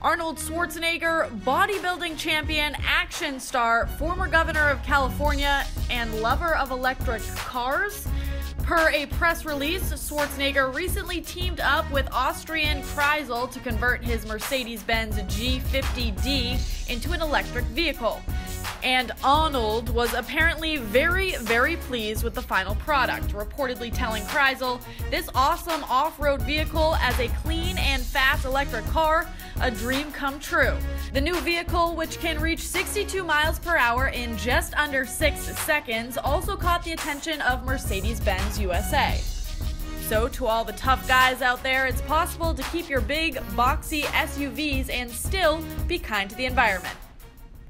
Arnold Schwarzenegger, bodybuilding champion, action star, former governor of California, and lover of electric cars. Per a press release, Schwarzenegger recently teamed up with Austrian Kreisel to convert his Mercedes-Benz G50D into an electric vehicle. And Arnold was apparently very, very pleased with the final product, reportedly telling Kreisel, "This awesome off-road vehicle as a clean and fast electric car, a dream come true." The new vehicle, which can reach 62 miles per hour in just under 6 seconds, also caught the attention of Mercedes-Benz USA. So to all the tough guys out there, it's possible to keep your big, boxy SUVs and still be kind to the environment.